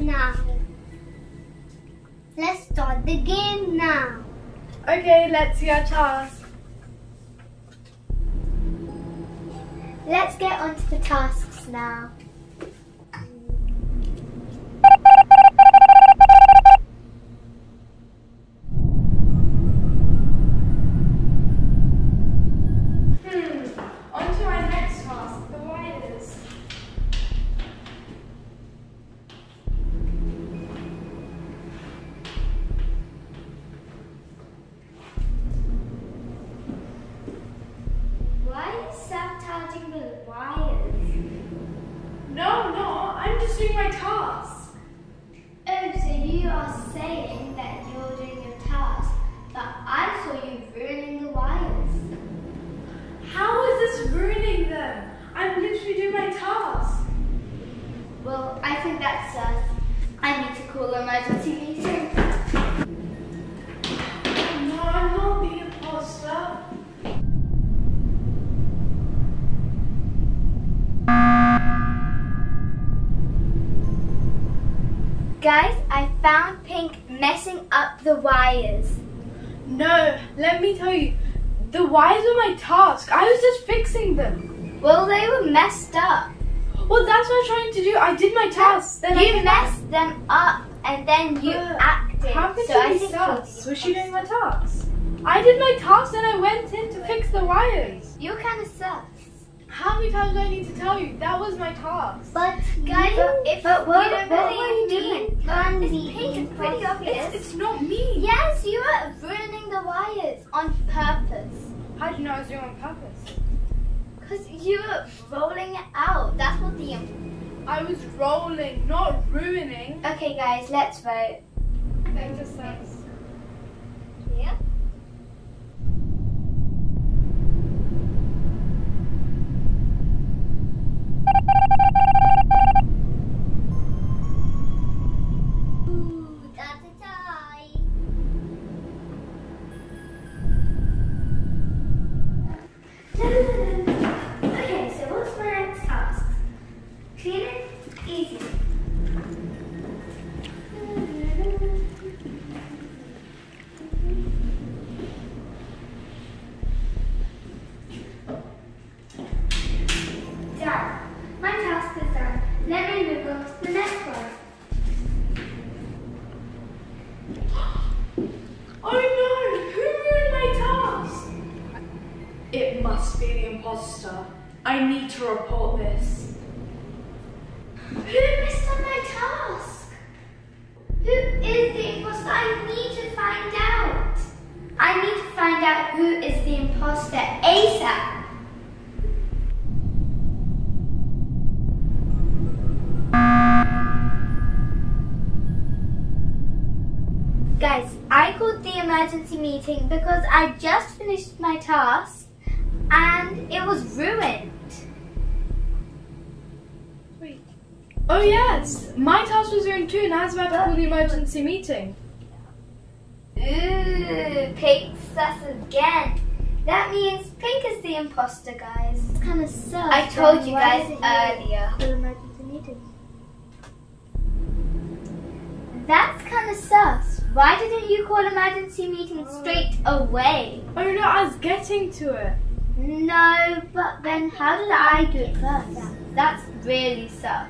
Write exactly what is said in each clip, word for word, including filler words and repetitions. now. Let's start the game now. Okay, let's see your task. Let's get on to the tasks now. Well, I think that's us. I need to call an emergency meeting. No, I'm not the imposter. Guys, I found Pink messing up the wires. No, let me tell you. The wires were my task. I was just fixing them. Well, they were messed up. Well, that's what I'm trying to do. I did my task. Then you messed them up and then you uh, acted. How could so she be sus? Was she doing my task? I did my task and I went in to fix the wires. You're kind of sus. How many times do I need to tell you? That was my task. But, guys, but, if but what, you don't what believe me, it's me. Pink and pretty obvious. It's, it's not me. Yes, you were ruining the wires on purpose. How do you know I was doing it on purpose? Because you were rolling it out. That's what the... I was rolling, not ruining. Okay, guys, let's vote. Thank you, sus. Yeah. Ooh, that's a tie. Must be the imposter. I need to report this. Who messed up my task? Who is the imposter? I need to find out. I need to find out who is the imposter ASAP. Guys, I called the emergency meeting because I just finished my task. And it was ruined. Wait. Oh yes, my task was ruined too, and I was about but to call the emergency meeting. Ooh, Pink sus again. That means Pink is the imposter, guys. It's kind of sus. I told you guys earlier. Call emergency meeting. That's kind of sus. Why didn't you call emergency meeting straight away? Oh no, I was getting to it. No, but then how did I do it first? That's really sus.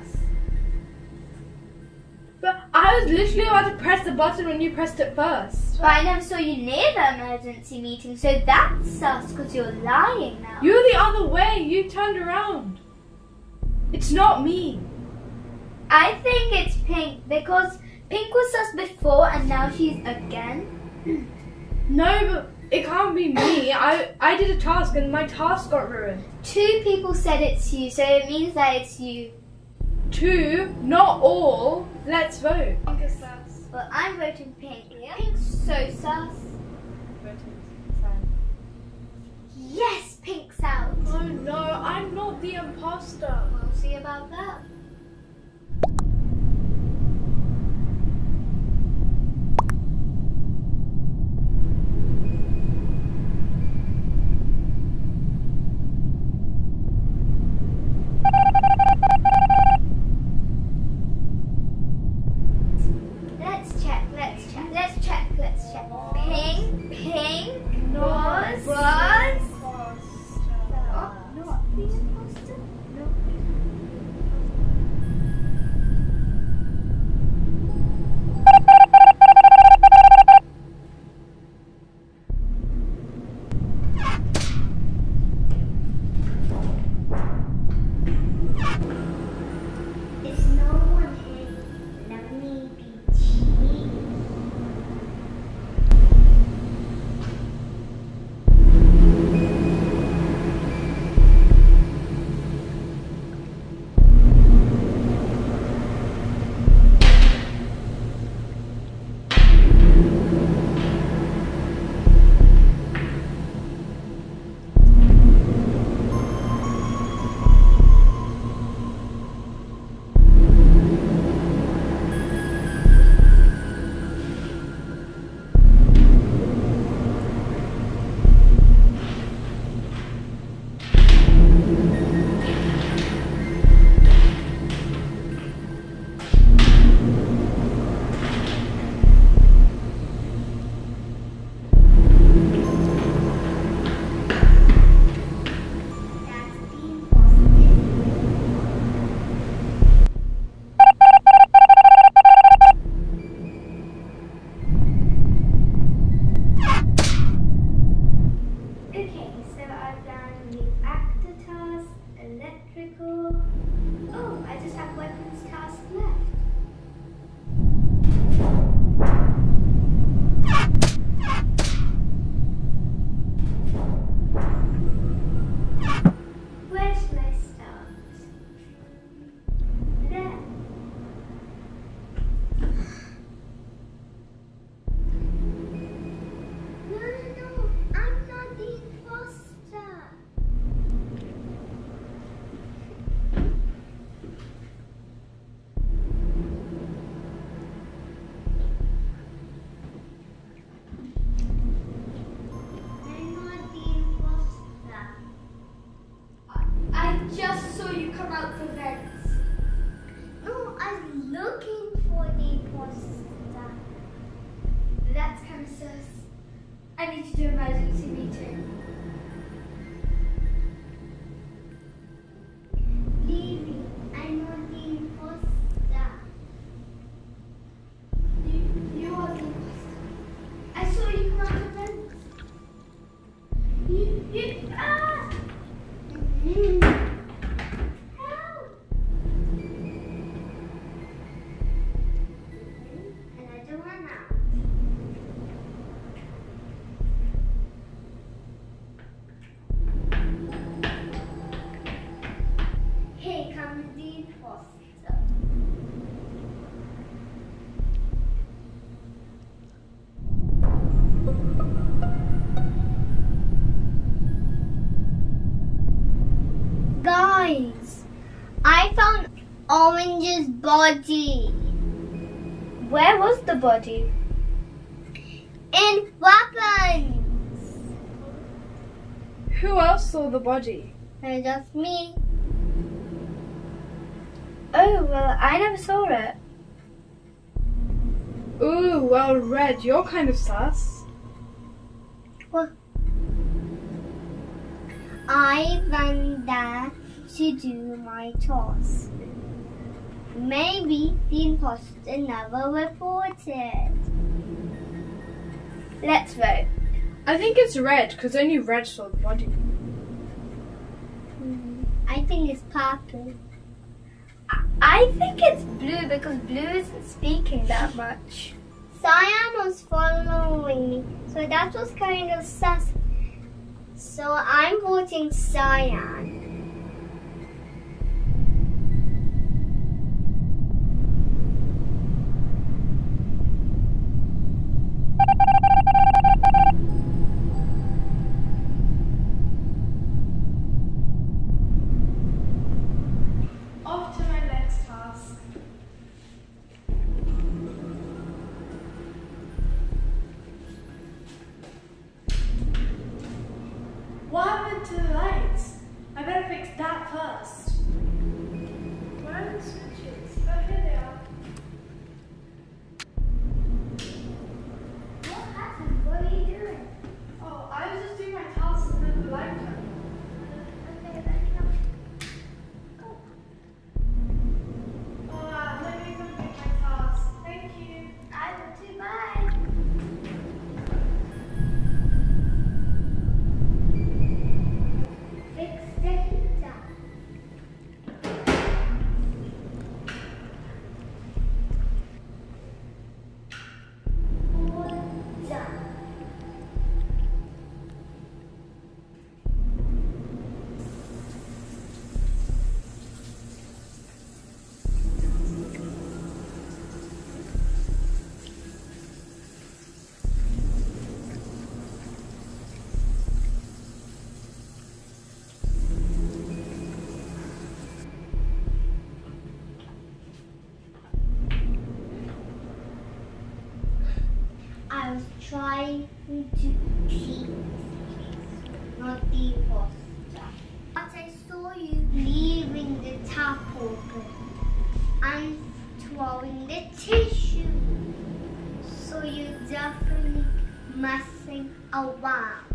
But I was literally about to press the button when you pressed it first. But I never saw you near the emergency meeting, so that's sus because you're lying now. You're the other way. You turned around. It's not me. I think it's Pink because Pink was sus before and now she's again. No, but... it can't be me. I, I did a task and my task got ruined. Two people said it's you, so it means that it's you. Two? Not all. Let's vote. Pink is sus. Well, I'm voting Pink. Yeah? Pink's so sus. I'm voting fine. Yes, Pink's out. Oh no, I'm not the imposter. We'll see about that. to emergency meeting. Leave me. I know the impostor. You, you are the impostor. I saw you come out of the vent. You, you, ah! Mm-hmm. Guys, I found Orange's body. Where was the body? In weapons. Who else saw the body? Uh, just me. Oh, well, I never saw it. Ooh, well, Red, you're kind of sus. What? I ran there to do my task. Maybe the imposter never reported. Let's vote. I think it's Red, because only Red saw the body. Mm, I think it's Purple. I think it's Blue because Blue isn't speaking that much. Cyan was following me, so that was kind of sus. So I'm voting Cyan. What happened to the lights? I better fix that first. Where are the switches? Oh, here they are. What happened? What are you doing? Oh, I was just doing my task and then the light turned. Okay, then come. Go. Oh, uh, let me go do my task. Thank you. I will too. Bye. I was trying to keep not the impostor. But I saw you leaving the tap open and throwing the tissue. So you're definitely messing around.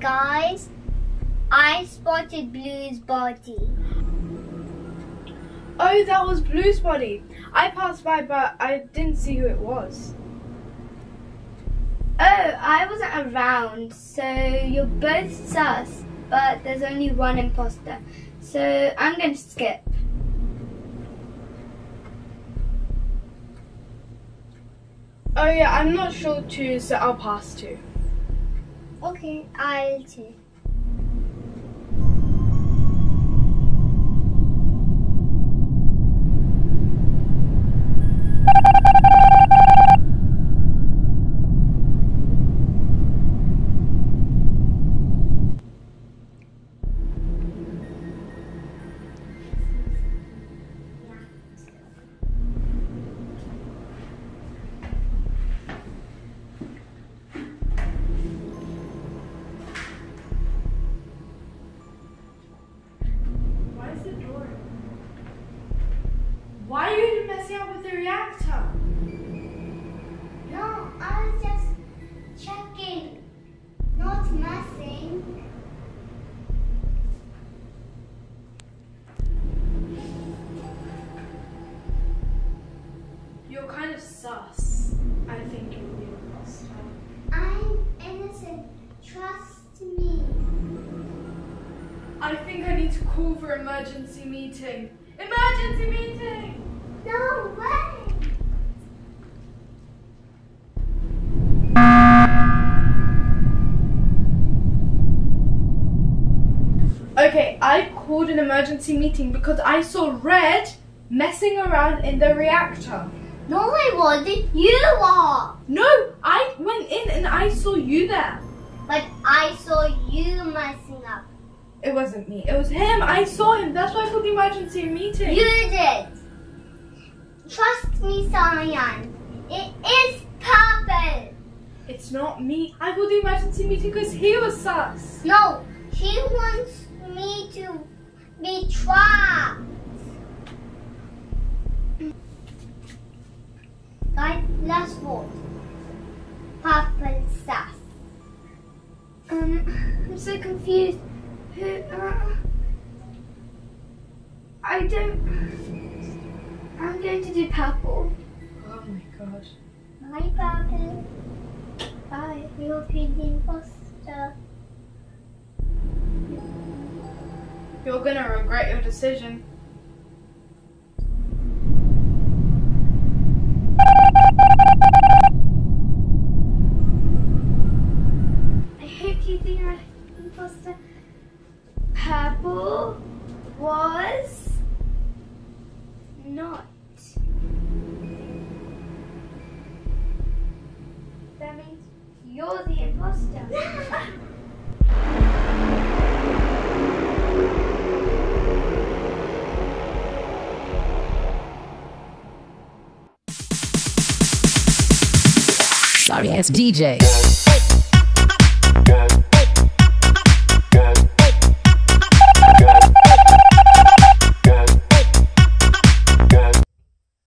Guys, I spotted Blue's body. Oh, that was Blue's body. I passed by, but I didn't see who it was. Oh, I wasn't around, so you're both sus, but there's only one imposter. So I'm going to skip. Oh yeah, I'm not sure too, so I'll pass too. Okay, I'll check. Why are you messing up with the reactor? No, I was just checking, not messing. You're kind of sus. I think you'll be an impostor. I'm innocent. Trust me. I think I need to call for emergency meeting. Emergency meeting! No way! Okay, I called an emergency meeting because I saw Red messing around in the reactor. No, I wasn't. You are! No, I went in and I saw you there. But I saw you messing up. It wasn't me. It was him. I saw him. That's why I called the emergency meeting. You did. Trust me, Sayan. It is Purple. It's not me. I called the emergency meeting because he was sus. No, he wants me to be trapped. Right, last word. Purple sus. Um, I'm so confused. Uh, I don't... I'm going to do purple. Oh my god. Bye, Purple. Bye. You'll be the imposter. You're gonna regret your decision. I hope you think I'm the imposter. Purple was not. That means you're the imposter. Sorry, it's D J.